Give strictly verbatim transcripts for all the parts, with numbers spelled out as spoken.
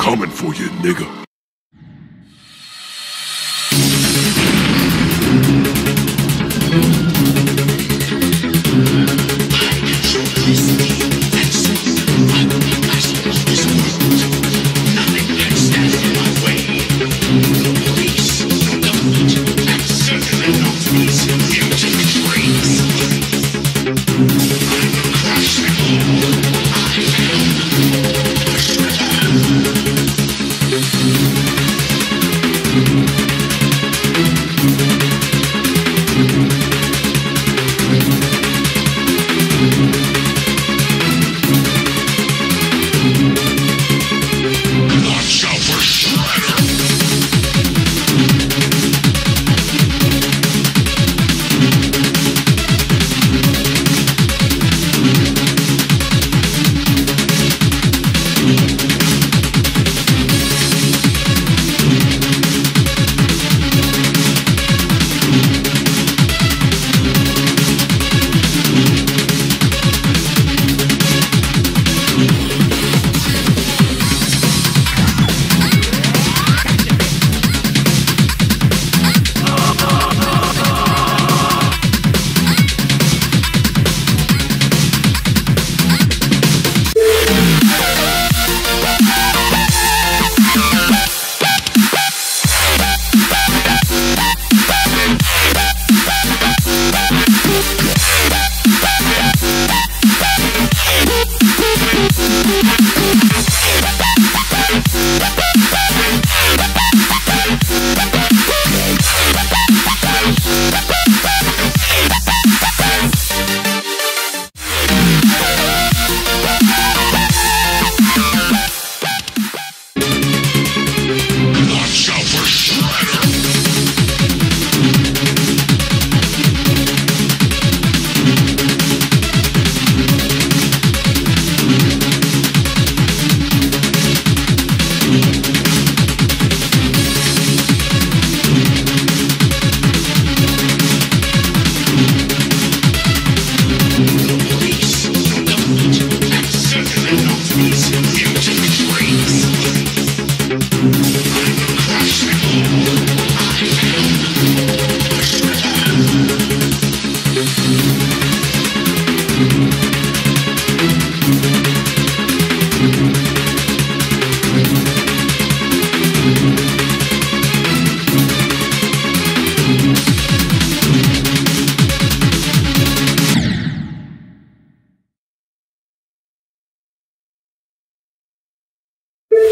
coming for you, nigga.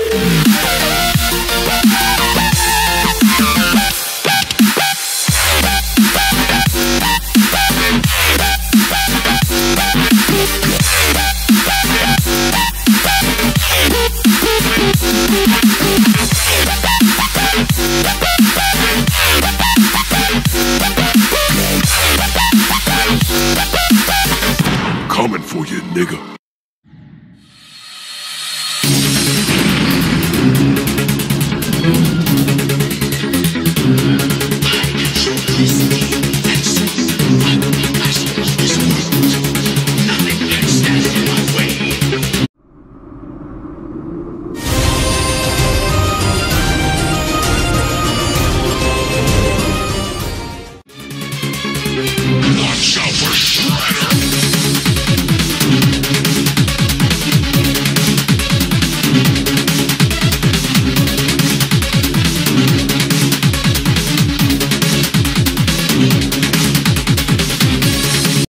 You